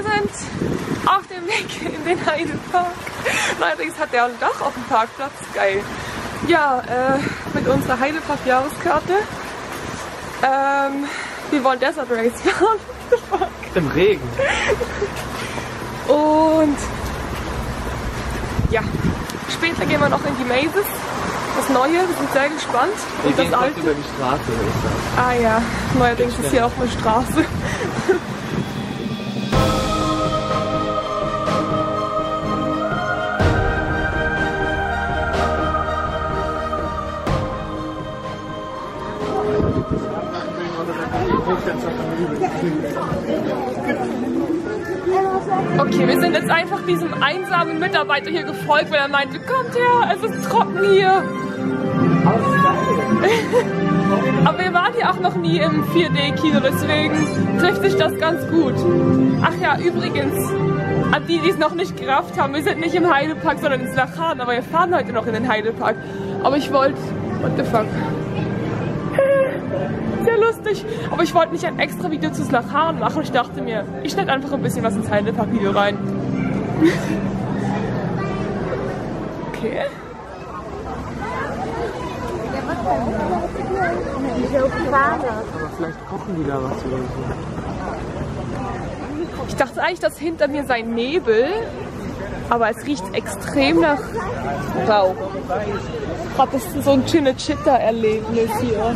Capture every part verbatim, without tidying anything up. Wir sind auf dem Weg in den Heide Park. Neuerdings hat der ein Dach auf dem Parkplatz. Geil. Ja, äh, mit unserer Heide Park Jahreskarte. Ähm, wir wollen Desert Race fahren. Im Regen. Und ja, später gehen wir noch in die Mazes. Das Neue, wir sind sehr gespannt. Und wir das Alte. Über die Straße, würde ich sagen. Ah ja, neuerdings ist hier auch eine Straße. Okay, wir sind jetzt einfach diesem einsamen Mitarbeiter hier gefolgt, weil er meinte, kommt her, es ist trocken hier. Aber wir waren hier auch noch nie im vier D Kino, deswegen trifft sich das ganz gut. Ach ja, übrigens, an die, die es noch nicht gerafft haben, wir sind nicht im Heide Park, sondern in Lachan, aber wir fahren heute noch in den Heide Park. Aber ich wollte, what the fuck. Sehr lustig. Aber ich wollte nicht ein extra Video zu Lachan machen. Ich dachte mir, ich schneide einfach ein bisschen was ins Heide Park Video rein. Okay. Aber vielleicht kochen die da was oder so. Ich dachte eigentlich, dass hinter mir sei Nebel. Aber es riecht extrem nach Rauch. Ich habe so ein Chine-Chitta-Erlebnis hier.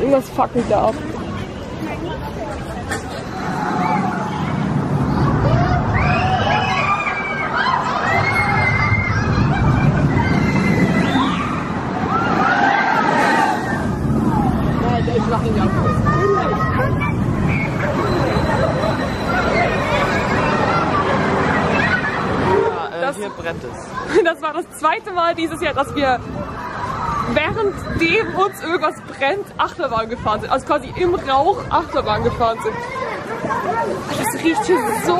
Irgendwas fackelt da ab. Das, hier brennt es. Das war das zweite Mal dieses Jahr, dass wir währenddem uns irgendwas brennt, Achterbahn gefahren sind. Also quasi im Rauch Achterbahn gefahren sind. Das riecht hier so...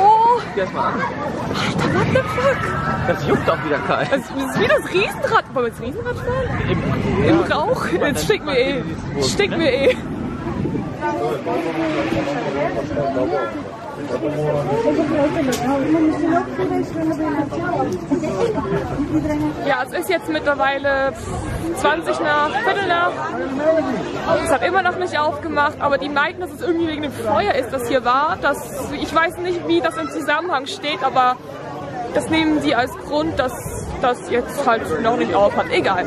Geh mal an. Alter, what the fuck? Das juckt auch wieder kalt. Das ist wie das Riesenrad. Wollen wir das Riesenrad fahren? Im, Im ja, Rauch? Jetzt stinkt mir eh. Stinkt mir eh. Ja, es ist jetzt mittlerweile zwanzig nach, Viertel nach. Es hat immer noch nicht aufgemacht, aber die meinten, dass es irgendwie wegen dem Feuer ist, das hier war. Das, ich weiß nicht, wie das im Zusammenhang steht, aber das nehmen sie als Grund, dass das jetzt halt noch nicht auf hat. Egal.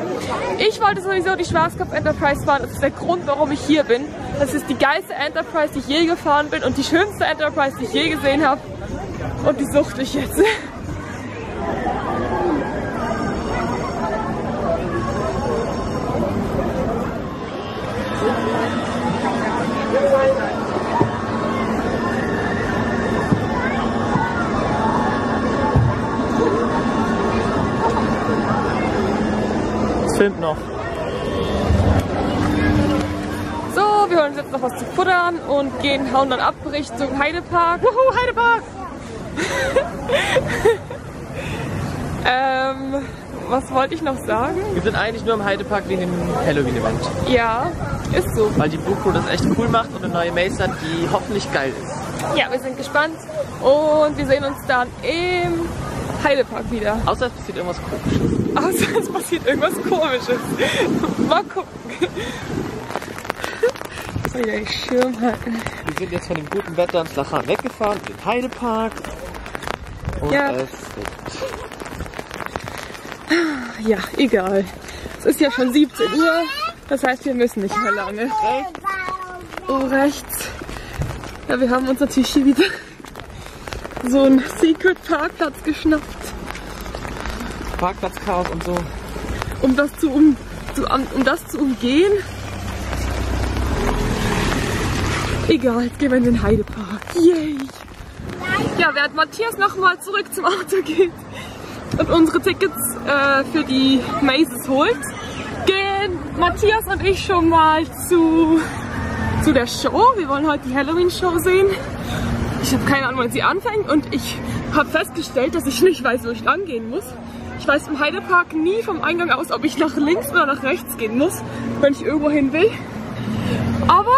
Ich wollte sowieso die Schwarzkopf Enterprise fahren. Das ist der Grund, warum ich hier bin. Das ist die geilste Enterprise, die ich je gefahren bin und die schönste Enterprise, die ich je gesehen habe. Und die suchte ich jetzt. Noch. So, wir holen uns jetzt noch was zu futtern und gehen, hauen dann ab Richtung Heide Park. Wuhu, Heide Park! ähm, was wollte ich noch sagen? Wir sind eigentlich nur im Heide Park wegen dem Halloween-Event. Ja, ist so. Weil die Buko das echt cool macht und eine neue Maze hat, die hoffentlich geil ist. Ja, wir sind gespannt und wir sehen uns dann im Heide Park wieder. Außer es passiert irgendwas Komisches. Außer also, es passiert irgendwas Komisches. Mal gucken. So, ja, ich Schirm halten. Wir sind jetzt von dem guten Wetter ins Lachan weggefahren, in den Heide Park. Und ja. Es regnet. Ja, egal. Es ist ja schon siebzehn Uhr. Das heißt, wir müssen nicht mehr lange. Oh, rechts. Ja, wir haben uns natürlich hier wieder so einen Secret Parkplatz geschnappt. Parkplatzchaos und so. Um das zu, um, zu, um, um das zu umgehen? Egal, jetzt gehen wir in den Heide Park. Yay! Ja, während Matthias nochmal zurück zum Auto geht und unsere Tickets äh, für die Mazes holt, gehen Matthias und ich schon mal zu, zu der Show. Wir wollen heute die Halloween-Show sehen. Ich habe keine Ahnung, wann sie anfängt und ich habe festgestellt, dass ich nicht weiß, wo ich lang gehen muss. Ich weiß im Heide Park nie vom Eingang aus, ob ich nach links oder nach rechts gehen muss, wenn ich irgendwo hin will. Aber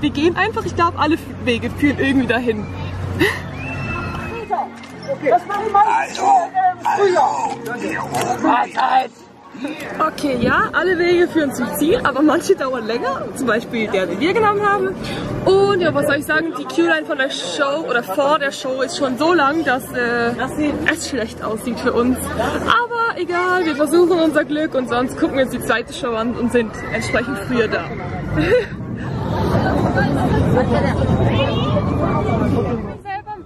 wir gehen einfach, ich glaube, alle Wege führen irgendwie dahin. Okay. Das mache ich meistens früher. Okay, ja, alle Wege führen zum Ziel, aber manche dauern länger. Zum Beispiel der, den wir genommen haben. Und ja, was soll ich sagen, die Queueline von der Show oder vor der Show ist schon so lang, dass äh, es schlecht aussieht für uns. Aber egal, wir versuchen unser Glück und sonst gucken wir uns die zweite Show an und sind entsprechend früher da.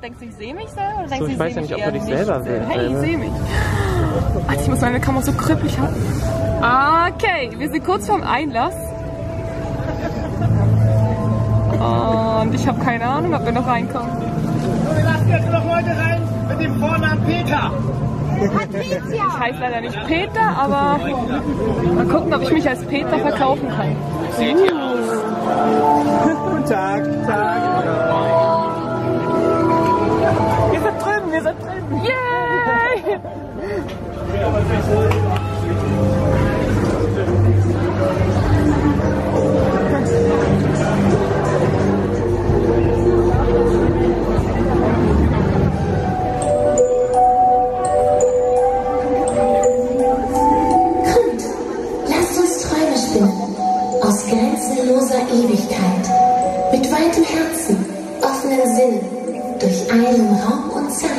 Denkst du, ich sehe mich selber? Oder denkst so, ich, ich weiß ja nicht, ob du dich selber willst. Hey, ich sehe mich. Alter, ich muss meine Kamera so krüppelig haben. Okay, wir sind kurz vorm Einlass. Und ich habe keine Ahnung, ob wir noch reinkommen. So, wir lassen jetzt noch Leute rein mit dem Vornamen Peter. Ich heiße leider nicht Peter, aber mal gucken, ob ich mich als Peter verkaufen kann. Seht ihr aus? Guten Tag. Guten Tag. Wir sind drin! Yay! Lasst uns Träume spinnen, aus grenzenloser Ewigkeit, mit weitem Herzen, offenen Sinnen, durch einen Raum und Zeit.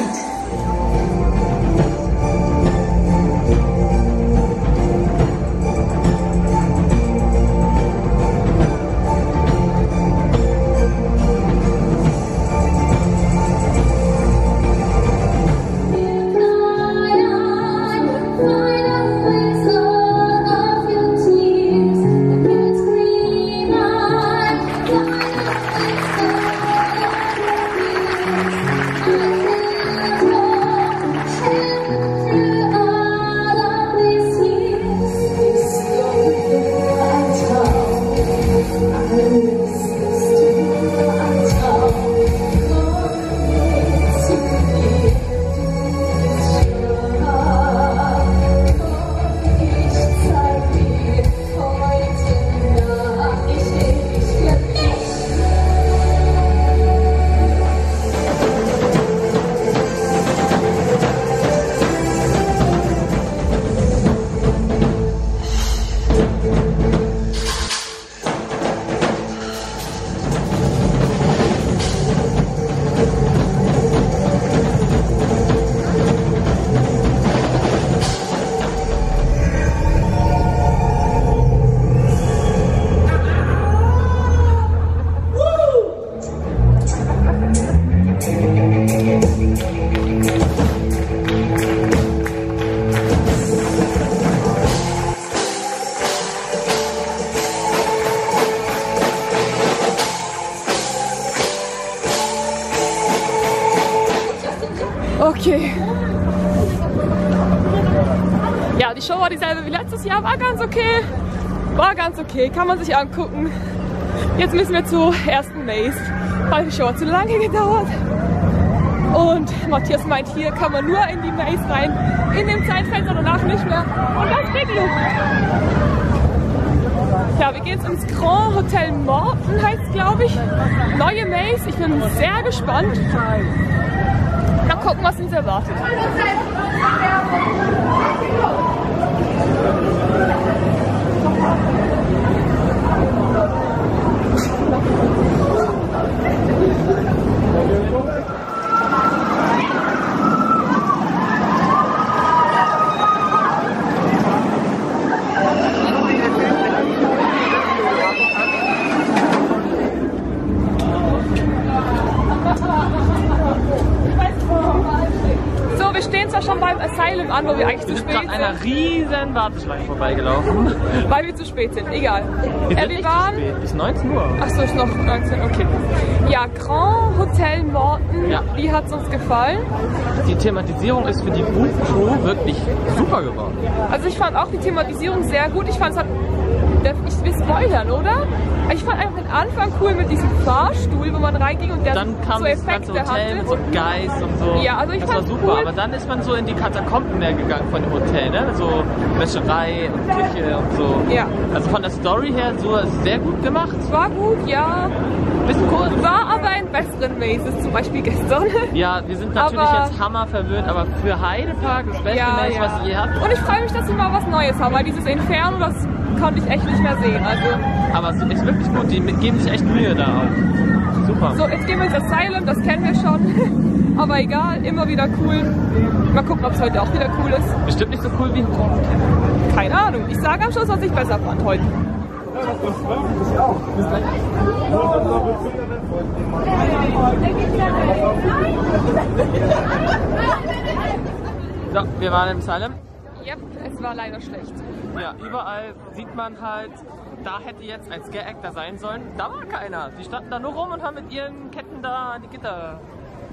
Okay. Ja, die Show war dieselbe wie letztes Jahr, war ganz okay. War ganz okay, kann man sich angucken. Jetzt müssen wir zur ersten Maze, weil die Show hat zu lange gedauert. Und Matthias meint, hier kann man nur in die Maze rein, in dem Zeitfenster, danach nicht mehr. Und das kriegt ihr. Ja, wir gehen jetzt ins Grand Hotel Morton, heißt es, glaube ich. Neue Maze, ich bin sehr gespannt. Na, gucken, was uns erwartet. Schon beim Asylum an, wo wir eigentlich wir zu spät sind. Wir sind an einer riesen Warteschlange vorbeigelaufen. Weil wir zu spät sind, egal. Wir sind äh, wir waren zu spät, bis neunzehn Uhr. Achso, ist noch neunzehn, okay. Ja, Grand Hotel Morton, ja. Wie hat es uns gefallen? Die Thematisierung ist für die Food Crew wirklich super geworden. Also ich fand auch die Thematisierung sehr gut. Ich fand, es hat darf ich will spoilern, oder? Ich fand einfach den Anfang cool mit diesem Fahrstuhl, wo man reinging und der dann kam so Effekte das ganze Hotel hatte. Mit so Geist und so. Ja, also ich das fand war super, cool. Aber dann ist man so in die Katakomben mehr gegangen von dem Hotel, ne? So Wäscherei und Küche und so. Ja. Also von der Story her so sehr gut gemacht. War gut, ja. Bisschen kurz. Cool. War aber in besseren Mazes, zum Beispiel gestern. Ja, wir sind natürlich aber jetzt hammer verwöhnt, aber für Heide Park das beste ja, Maze, ja. was ihr habt. Und ich freue mich, dass wir mal was Neues haben, weil dieses Inferno, das konnte ich echt nicht mehr sehen. Also aber es ist wirklich gut, die geben sich echt Mühe da auch. Super. So, jetzt gehen wir ins Asylum, das kennen wir schon. Aber egal, immer wieder cool. Mal gucken, ob es heute auch wieder cool ist. Bestimmt nicht so cool wie heute. Keine Ahnung, ich sage am Schluss, was ich besser fand heute. So, wir waren im Asylum. Ja, es war leider schlecht. Ja, überall sieht man halt, da hätte jetzt ein Scare-Actor sein sollen. Da war keiner. Die standen da nur rum und haben mit ihren Ketten da an die Gitter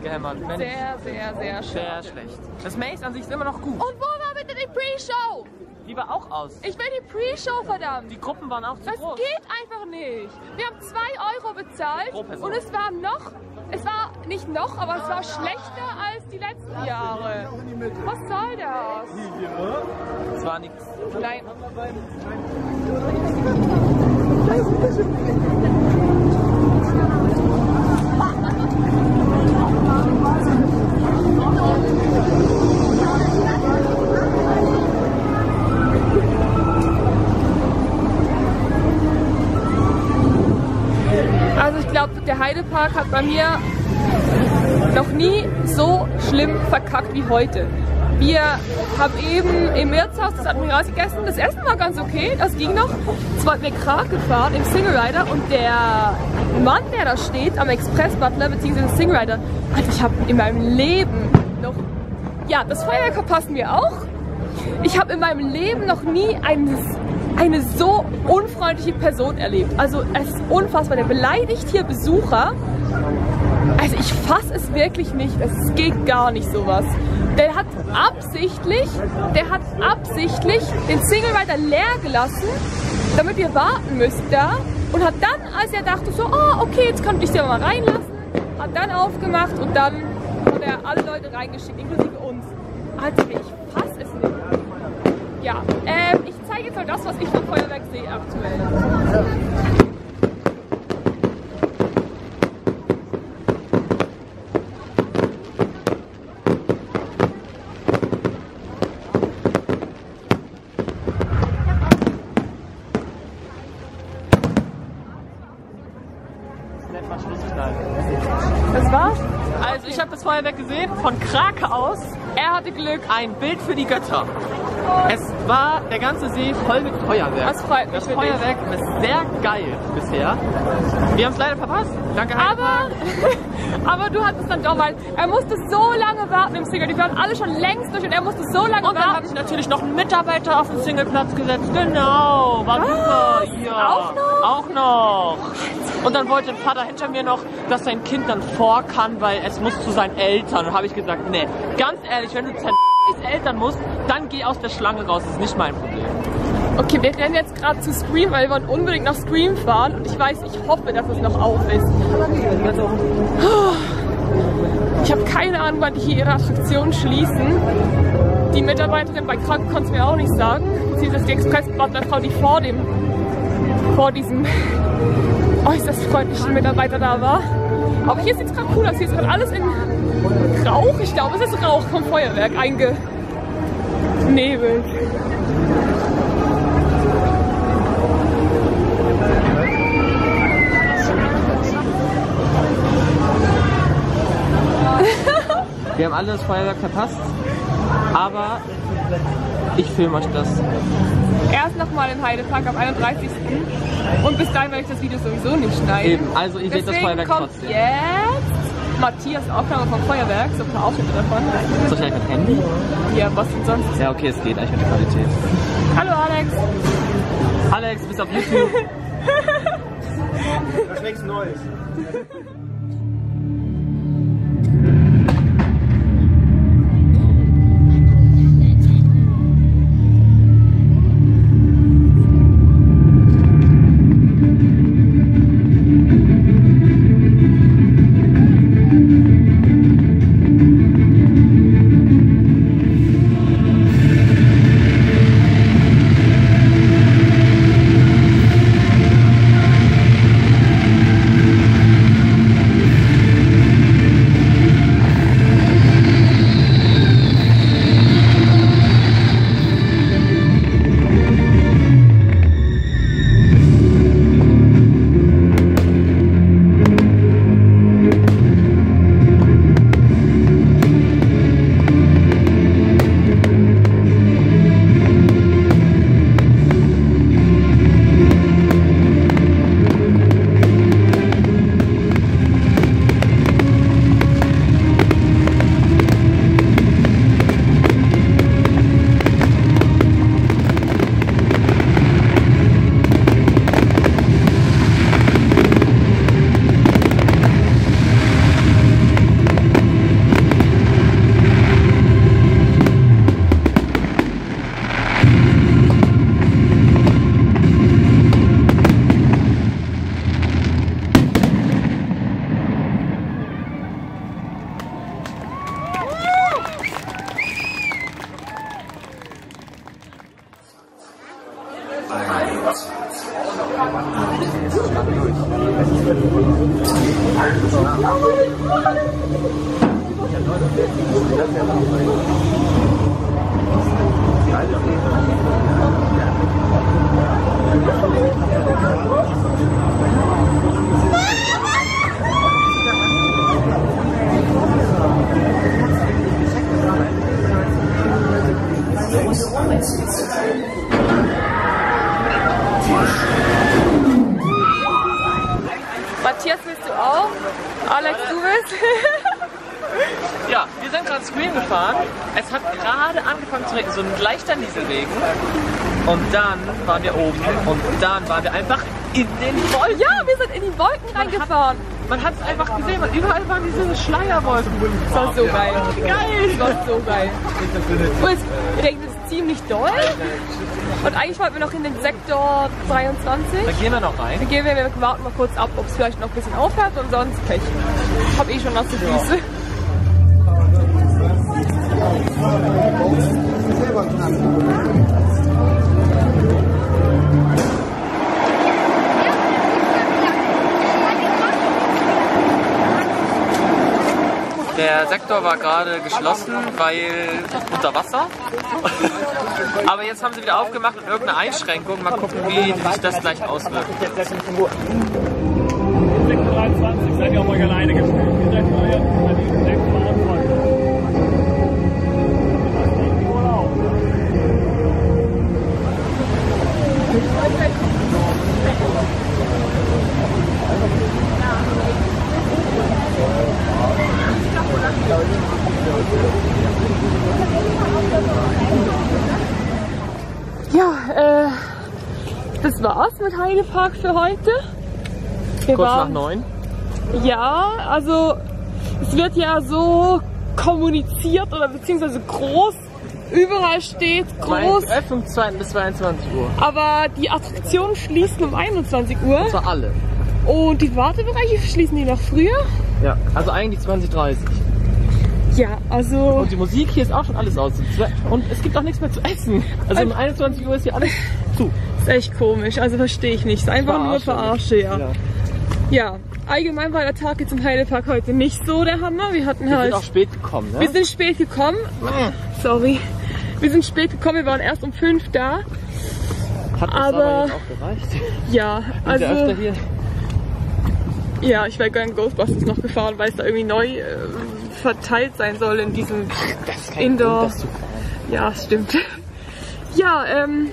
gehämmert. Mensch, sehr, sehr, sehr schlecht. Sehr schlecht. Das Maze an sich ist immer noch gut. Und wo war bitte die Pre-Show? Die war auch aus. Ich will die Pre-Show, verdammt. Die Gruppen waren auch zu das groß. Das geht einfach nicht. Wir haben zwei Euro bezahlt pro Person. Und es war noch, es war nicht noch, aber es war schlechter als die letzten Jahre. Was soll das? Es war nichts. Nein. Also ich glaube, der Heide Park hat bei mir noch nie so schlimm verkackt wie heute. Wir haben eben im Erzhaus das Admirals gegessen. Das Essen war ganz okay, das ging noch. Jetzt wollten wir Krake gefahren im Single Rider und der Mann, der da steht am Express Butler bzw. Single Rider, also ich habe in meinem Leben noch... Ja, das Feuerwerk verpassen wir auch. Ich habe in meinem Leben noch nie ein... eine so unfreundliche Person erlebt. Also es ist unfassbar. Der beleidigt hier Besucher. Also ich fasse es wirklich nicht. Es geht gar nicht sowas. Der hat absichtlich, der hat absichtlich den Single Rider leer gelassen, damit wir warten müssen da. Und hat dann, als er dachte so, oh okay, jetzt kann ich den mal reinlassen, hat dann aufgemacht und dann hat er alle Leute reingeschickt, inklusive uns. Also ich fasse es nicht. Ja, ähm, ich zeige jetzt mal das, was ich vom Feuerwerk sehe aktuell. Das war's? Also ich habe das Feuerwerk gesehen, von Krake aus. Er hatte Glück, ein Bild für die Götter. Es war der ganze See voll mit Feuerwerk. Das freut mich. Das Feuerwerk ist sehr geil bisher. Wir haben es leider verpasst. Danke, aber, aber du hattest dann doch mal. Er musste so lange warten im Single. Die waren alle schon längst durch und er musste so lange warten. Und dann habe ich natürlich noch einen Mitarbeiter auf den Singleplatz gesetzt. Genau, war super. Ja. Auch noch? Auch noch. Und dann wollte ein Vater hinter mir noch, dass sein Kind dann vor kann, weil es muss zu seinen Eltern. Und habe ich gesagt, nee, ganz ehrlich, wenn du Eltern musst, dann geh aus der Schlange raus, das ist nicht mein Problem. Okay, wir rennen jetzt gerade zu Scream, weil wir wollen unbedingt nach Scream fahren und ich weiß, ich hoffe, dass es noch auf ist. Ich habe keine Ahnung, wann die hier ihre Attraktion schließen. Die Mitarbeiterin bei Krake konnte es mir auch nicht sagen. Sie ist das die Express-Butlerfrau, die vor dem, vor diesem äußerst freundlichen Mitarbeiter da war. Aber hier sieht es gerade cool aus, hier ist gerade alles in Rauch, ich glaube es ist Rauch vom Feuerwerk eingenebelt. Wir haben alle das Feuerwerk verpasst, aber ich filme euch das. Erst nochmal in Heide Park am einunddreißigsten Und bis dahin werde ich das Video sowieso nicht schneiden. Eben, also ihr seht das Feuerwerk trotzdem. Jetzt Matthias Aufnahme vom Feuerwerk, so ein paar Aufschnitte davon. Ist das eigentlich mit Handy? Ja, was denn sonst? Ja, okay, es geht eigentlich mit der Qualität. Hallo Alex! Alex, bis auf YouTube! Das ist nichts Neues. gefahren. Es hat gerade angefangen zu regnen, so ein leichter Nieselregen. Und dann waren wir oben und dann waren wir einfach in den Wolken. Ja, wir sind in die Wolken reingefahren. Man hat es einfach gesehen, weil überall waren diese Schleierwolken. Das war so geil. Geil! Das war so geil. Und es regnet ziemlich doll. Und eigentlich wollten wir noch in den Sektor dreiundzwanzig. Da gehen wir noch rein. Da gehen wir, wir warten mal kurz ab, ob es vielleicht noch ein bisschen aufhört und sonst Pech. Ich hab eh schon nasse Füße. Der Sektor war gerade geschlossen, weil unter Wasser. Aber jetzt haben sie wieder aufgemacht und irgendeine Einschränkung. Mal gucken, wie sich das gleich auswirkt. sechs Uhr dreiundzwanzig seid ihr auch mal alleine gestellt. Ihr seid neue, an diesem sechsten Mal antworten. Ja, äh, das war's mit Heide Park für heute. Wir Kurz waren, nach neun. Ja, also es wird ja so kommuniziert oder beziehungsweise groß. Überall steht groß. Öffnungszeit bis zweiundzwanzig Uhr. Aber die Attraktionen schließen um einundzwanzig Uhr. Und zwar alle. Und die Wartebereiche schließen die noch früher? Ja, also eigentlich zwanzig Uhr dreißig. Ja, also... Und die Musik hier ist auch schon alles aus. Und es gibt auch nichts mehr zu essen. Also um einundzwanzig Uhr ist hier alles zu. Ist echt komisch, also verstehe ich nicht. Ist einfach verarsche, nur verarsche, ja. ja. Ja, allgemein war der Tag jetzt im Heide Park heute nicht so der Hammer. Wir hatten wir halt... Wir sind auch spät gekommen, ne? Wir sind spät gekommen. Sorry. Wir sind spät gekommen, wir waren erst um fünf da. Hat uns aber, aber jetzt auch gereicht. Ja, also... Ist der öfter hier? Ja, ich wäre gerne Ghostbusters noch gefahren, weil es da irgendwie neu äh, verteilt sein soll in diesem Indoor. Ja, stimmt. Ja, ähm,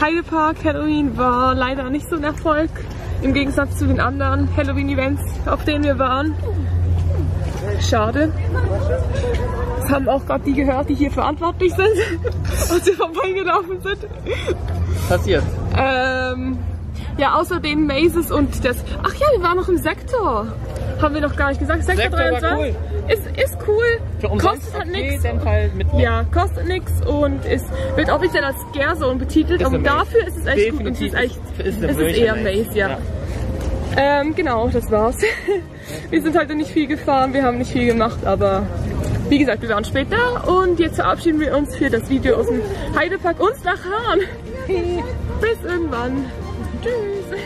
Heide Park Halloween war leider nicht so ein Erfolg, im Gegensatz zu den anderen Halloween-Events, auf denen wir waren. Schade. Das haben auch gerade die gehört, die hier verantwortlich sind, als wir vorbeigelaufen sind. Passiert. Ähm, Ja, außer den Mazes und das... Ach ja, wir waren noch im Sektor. Haben wir noch gar nicht gesagt. Sektor, Sektor dreiundzwanzig cool. Ist, ist cool. Kostet halt nichts. Ja, kostet nichts und ist, wird offiziell als Scarezone betitelt. Aber dafür ist es echt Definitiv gut und es ist, echt, ist, es ist eher Maze, ja. ja. Ähm, genau, das war's. Wir sind heute nicht viel gefahren, wir haben nicht viel gemacht, aber... Wie gesagt, wir waren spät da und jetzt verabschieden wir uns für das Video aus dem Heide Park und Lachan. Bis irgendwann. Tschüss!